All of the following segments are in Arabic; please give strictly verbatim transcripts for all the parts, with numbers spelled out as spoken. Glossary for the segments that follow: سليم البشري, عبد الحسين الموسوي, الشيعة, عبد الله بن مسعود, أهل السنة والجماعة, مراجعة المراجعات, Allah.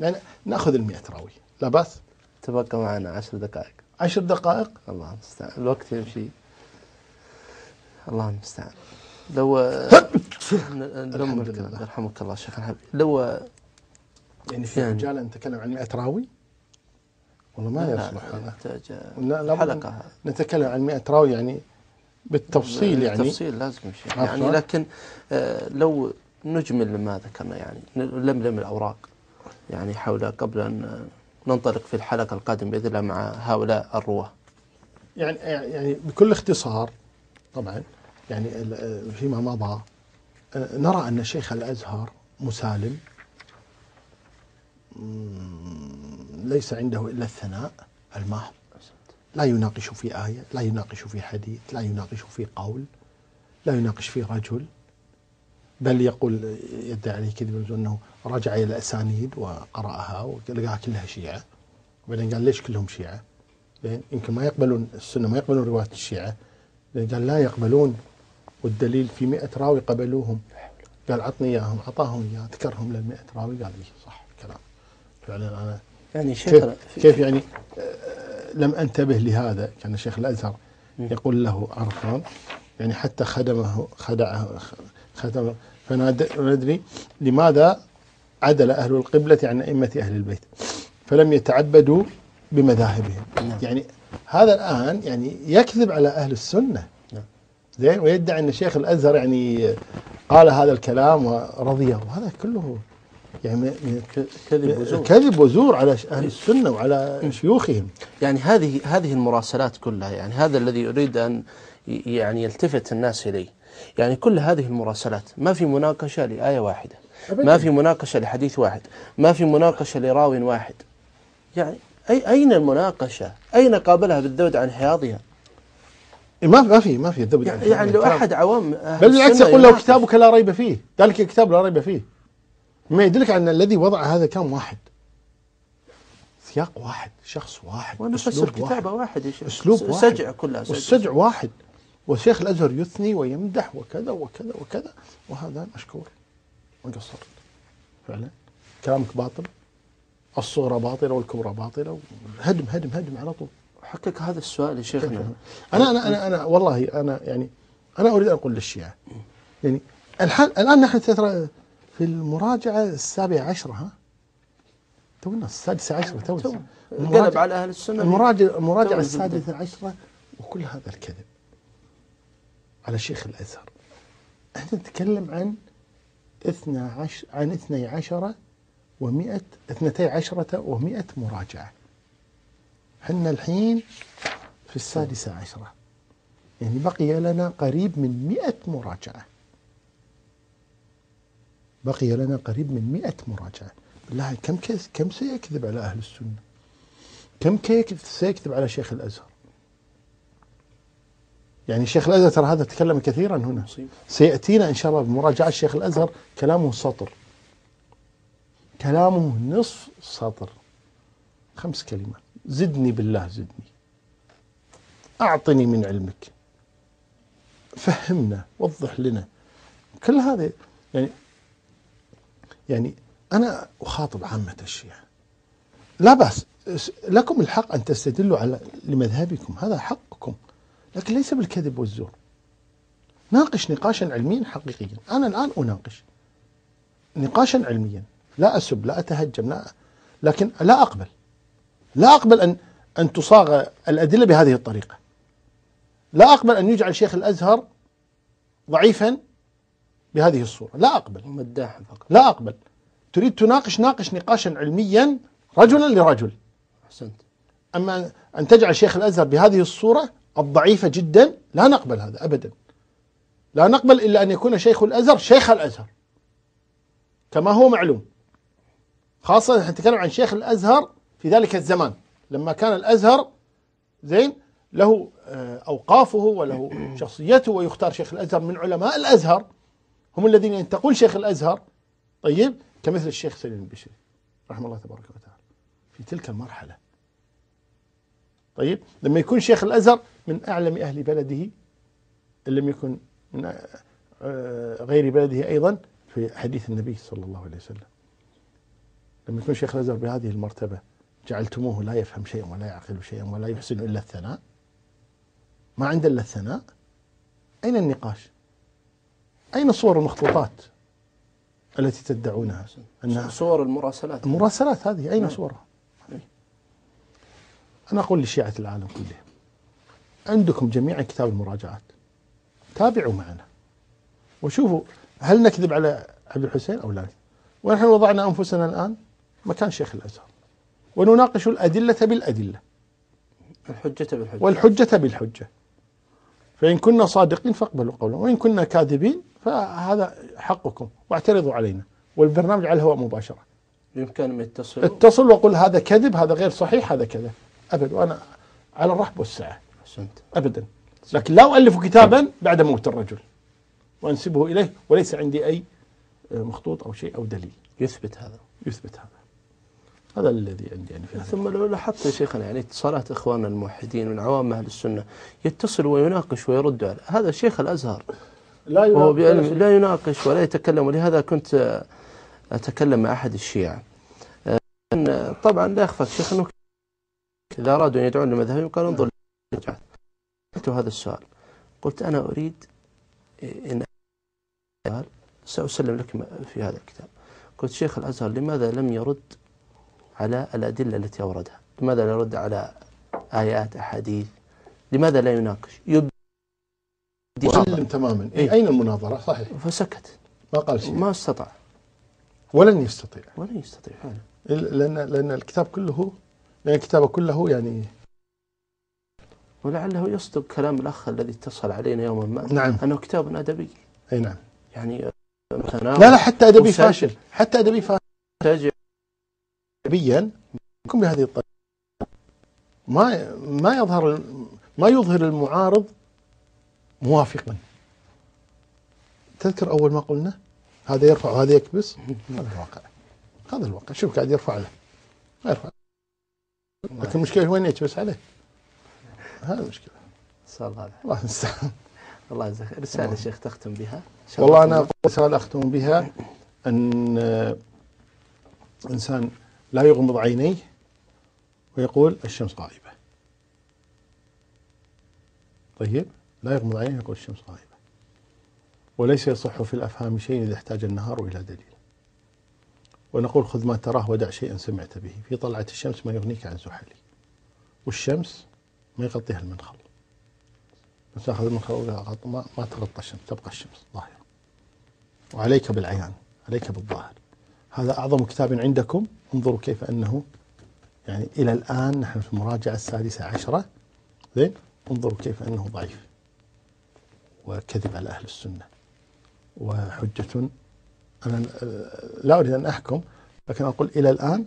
يعني ناخذ المئة راوي لا بأس. تبقى معنا عشر دقائق. عشر دقائق؟ الله المستعان، الوقت يمشي. الله المستعان. لو الحمد لله يرحمك الله شيخنا حبيبي، لو يعني في يعني رجال نتكلم عن مئة راوي والله ما يصلح هذا. حلقة نتكلم عن مئة راوي يعني بالتفصيل، يعني بالتفصيل لازم يمشي يعني، لكن آه لو نجمل ما ذكرنا يعني نلملم الأوراق يعني حول قبل أن ننطلق في الحلقة القادمة بإذن الله مع هؤلاء الرواه. يعني يعني بكل اختصار طبعا يعني فيما مضى نرى أن شيخ الأزهر مسالم ليس عنده إلا الثناء المحض، لا يناقش في آية، لا يناقش في حديث، لا يناقش في قول، لا يناقش في رجل، بل يقول يدعي عليه كذب أنه رجع إلى الأسانيد وقرأها ولقاها كلها شيعة، وبعدين قال ليش كلهم شيعة؟ لأن يمكن ما يقبلون السنة، ما يقبلون رواية الشيعة، لأن قال لا يقبلون، والدليل في مئة راوي قبلوهم، قال عطني إياهم، عطاهم إياه، ذكرهم للمئة راوي، قال إيه صح الكلام فعلا. أنا يعني كيف, كيف يعني لم أنتبه لهذا. كان الشيخ الأزهر يقول له أرقام يعني حتى خدمه خدعه خدمه، فأنا أدري لماذا عدل أهل القبلة عن أئمة أهل البيت فلم يتعبدوا بمذاهبهم. نعم. يعني هذا الآن يعني يكذب على أهل السنة. نعم. زين، ويدعي أن الشيخ الأزهر يعني قال هذا الكلام ورضيه، وهذا كله يعني كذب وزور، كذب وزور على أهل السنة وعلى شيوخهم. يعني هذه هذه المراسلات كلها، يعني هذا الذي أريد أن يعني يلتفت الناس إليه، يعني كل هذه المراسلات ما في مناقشة لآية واحدة، ما في مناقشة لحديث واحد، ما في مناقشة لراوي واحد. يعني أي أين المناقشة؟ أين قابلها بالذود عن حياضها؟ ما ما في ما في ذود عن حياضها. يعني لو أحد عوام بل بالعكس يقول له كتابك لا ريب فيه، ذلك الكتاب لا ريب فيه، ما يدلك أن الذي وضع هذا كان واحد، سياق واحد، شخص واحد، ونفس كتابة واحد، أسلوب واحد، سجع كلها، والسجع واحد، والشيخ الأزهر يثني ويمدح وكذا وكذا وكذا، وهذا مشكور ما قصرت فعلا، كلامك باطل، الصغرى باطلة والكبرى باطلة، هدم هدم هدم على طول. حقك هذا السؤال يا شيخنا. أنا أنا أنا أنا والله أنا يعني أنا أريد أن أقول للشيعة يعني الحال الآن نحن ترى في المراجعة السابعة عشرة، ها تونا السادسة عشرة، تونا انقلب على أهل السنة المراجعة المراجعة السادسة عشرة، وكل هذا الكذب على شيخ الأزهر. احنا نتكلم عن اثنى عشر عن اثني عشرة ومئة اثنتي عشرة ومئة مراجعة، احنا الحين في السادسة عشرة، يعني بقي لنا قريب من مئة مراجعة، بقي لنا قريب من مئة مراجعة. بالله كم كم سيكذب على أهل السنة، كم سيكذب على شيخ الأزهر. يعني شيخ الأزهر ترى هذا تكلم كثيرا هنا، سيأتينا إن شاء الله بمراجعة شيخ الأزهر كلامه سطر، كلامه نصف سطر، خمس كلمات، زدني بالله زدني، أعطني من علمك، فهمنا، وضح لنا، كل هذا يعني. يعني أنا أخاطب عامة الشيعة، لا بأس لكم الحق أن تستدلوا على لمذهبكم، هذا حقكم، لكن ليس بالكذب والزور. ناقش نقاشا علميا حقيقيا. أنا الآن أناقش نقاشا علميا، لا أسب، لا أتهجم، لا، لكن لا أقبل، لا أقبل أن أن تصاغ الأدلة بهذه الطريقة، لا أقبل أن يجعل شيخ الأزهر ضعيفا بهذه الصورة، لا أقبل. مداح فقط. لا أقبل. تريد تناقش، ناقش نقاشا علميا رجلا لرجل. أحسنت. أما أن تجعل شيخ الأزهر بهذه الصورة الضعيفة جدا، لا نقبل هذا أبدا. لا نقبل إلا أن يكون شيخ الأزهر شيخ الأزهر كما هو معلوم، خاصة نحن نتكلم عن شيخ الأزهر في ذلك الزمان، لما كان الأزهر زين له أوقافه وله شخصيته، ويختار شيخ الأزهر من علماء الأزهر هم الذين ينتقون شيخ الأزهر. طيب، كمثل الشيخ سليم البشري رحمه الله تبارك وتعالى في تلك المرحلة. طيب، لما يكون شيخ الأزهر من أعلم أهل بلده، إن لم يكن من غير بلده أيضا، في حديث النبي صلى الله عليه وسلم لما يكون شيخ الازهر بهذه المرتبه جعلتموه لا يفهم شيئا ولا يعقل شيئا ولا يحسن الا الثناء، ما عنده الا الثناء، اين النقاش؟ اين صور المخطوطات التي تدعونها انها صور المراسلات؟ المراسلات هذه اين صورها؟ انا اقول لشيعه العالم كله، عندكم جميعا كتاب المراجعات، تابعوا معنا وشوفوا هل نكذب على عبد الحسين او لا. ونحن وضعنا انفسنا الان مكان شيخ الازهر ونناقش الادله بالادله، الحجه بالحجه والحجه بالحجه، فان كنا صادقين فاقبلوا قوله وان كنا كاذبين فهذا حقكم، واعترضوا علينا. والبرنامج على الهواء مباشره، بامكانهم يتصلوا، اتصل وقل هذا كذب، هذا غير صحيح، هذا كذا، ابد، وانا على الرحب والسعه. احسنت. ابدا، لكن لا أؤلف كتابا بعد موت الرجل وأنسبه إليه وليس عندي أي مخطوط أو شيء أو دليل يثبت هذا. يثبت هذا هذا الذي عندي يعني. ثم لو لاحظت يا شيخنا يعني اتصالات إخواننا الموحدين من عوام أهل السنة يتصل ويناقش ويرد على هذا الشيخ الأزهر، لا يناقش, لا يناقش ولا يتكلم. ولهذا كنت أتكلم مع أحد الشيعة، طبعا لا يخفى الشيخ أنه إذا أرادوا أن يدعون لمذهبهم قالوا انظر للمرجعات. قلت هذا السؤال، قلت أنا أريد إن سأسلم لك في هذا الكتاب، قلت شيخ الأزهر لماذا لم يرد على الأدلة التي أوردها؟ لماذا لا يرد على آيات أحاديث؟ لماذا لا يناقش؟ يبدو وسلم تماما. إيه؟ أين المناظرة؟ صحيح. فسكت، ما قال شيء، ما استطاع ولن يستطيع ولن يستطيع فعلا، لأن لأن الكتاب كله لأن الكتاب كله يعني. ولعله يصدق كلام الأخ الذي اتصل علينا يوما ما. نعم. أنه كتاب أدبي. أي نعم. يعني متناول. لا لا، حتى أدبي فاشل، حتى أدبي فاشل. أدبيا يكون بهذه الطريقة، ما ما يظهر ما يظهر المعارض موافقا. تذكر أول ما قلنا هذا يرفع وهذا يكبس، هذا الواقع، هذا الواقع. شوف قاعد يرفع له، ما يرفع، لكن المشكلة وين يكبس عليه؟ هذا مشكلة. صار هذا. الله يستر. الله يجزاك خير. رسالة يا شيخ تختم بها؟ والله أنا أقول رسالة أختم بها أن إنسان لا يغمض عينيه ويقول الشمس غائبة. طيب، لا يغمض عينيه ويقول الشمس غائبة. وليس يصح في الأفهام شيء إذا احتاج النهار إلى دليل. ونقول خذ ما تراه ودع شيئا سمعت به، في طلعة الشمس ما يغنيك عن زحلي. والشمس ما يغطيها المنخل. بس تاخذ المنخل ولا ما, ما تغطى الشمس، تبقى الشمس ظاهرة. وعليك بالعيان، عليك بالظاهر. هذا أعظم كتاب عندكم، انظروا كيف أنه يعني إلى الآن نحن في المراجعة السادسة عشرة، زين؟ انظروا كيف أنه ضعيف وكذب على أهل السنة وحجة. أنا لا أريد أن أحكم، لكن أقول إلى الآن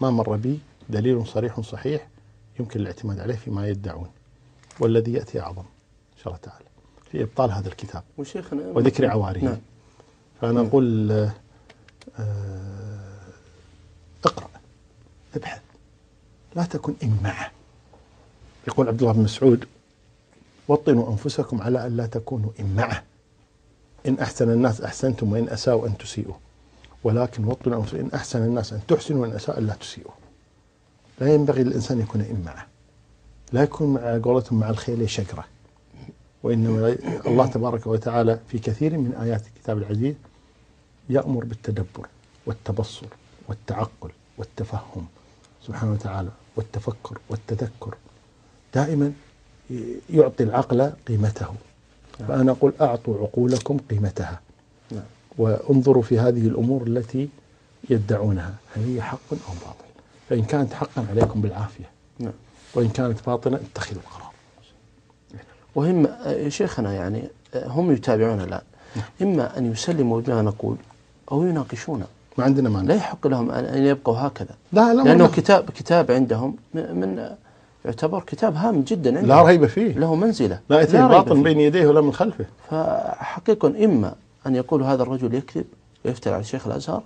ما مر بي دليل صريح صحيح يمكن الاعتماد عليه فيما يدعون، والذي يأتي أعظم إن شاء الله تعالى في إبطال هذا الكتاب وذكر عواريه. نعم. فأنا أقول آه اقرأ، ابحث، لا تكن إماعة. يقول عبد الله بن مسعود وطنوا أنفسكم على أن لا تكونوا إماعة، إن أحسن الناس أحسنتم وإن أساءوا أن تسيئوا، ولكن وطنوا أنفسكم إن أحسن الناس أن تحسنوا وإن أساءوا أن لا تسيئوا. لا ينبغي للإنسان يكون إمعة، لا يكون مع قولتهم مع الخيل شجرة، وإنما الله تبارك وتعالى في كثير من آيات الكتاب العزيز يأمر بالتدبر والتبصر والتعقل والتفهم سبحانه وتعالى، والتفكر والتذكر، دائما يعطي العقل قيمته. فأنا أقول أعطوا عقولكم قيمتها، وانظروا في هذه الأمور التي يدعونها هل هي حق أو باطل، فإن كانت حقا عليكم بالعافية. نعم. وإن كانت باطنة اتخذوا القرار. وهم شيخنا يعني هم يتابعون الآن. نعم. إما أن يسلموا بما نقول أو يناقشونا، ما عندنا مانع، لا يحق لهم أن يبقوا هكذا. لا لا، لأنه كتاب كتاب عندهم من يعتبر كتاب هام جدا عندهم، لا ريب فيه، له منزلة، لا يأتي الباطن بين يديه ولا من خلفه. فحقيقة إما أن يقول هذا الرجل يكذب ويفتري على شيخ الأزهر،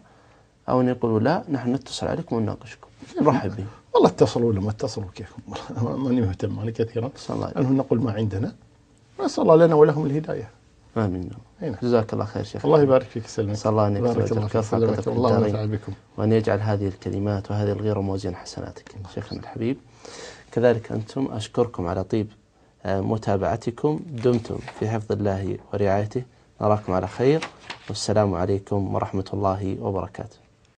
أو أن يقولوا لا نحن نتصل عليكم ونناقشكم. نرحب به. والله اتصلوا لما اتصلوا كيفهم، والله ماني مهتم عليه كثيرا. نقول ما عندنا، نسأل الله لنا ولهم الهداية. امين. جزاك الله خير شيخ. الله يبارك فيك سلمك. نسال الله ان يكثر الله وينفع بكم وان يجعل هذه الكلمات وهذه الغيره موازين حسناتك شيخنا الحبيب. كذلك انتم اشكركم على طيب متابعتكم، دمتم في حفظ الله ورعايته، نراكم على خير والسلام عليكم ورحمه الله وبركاته.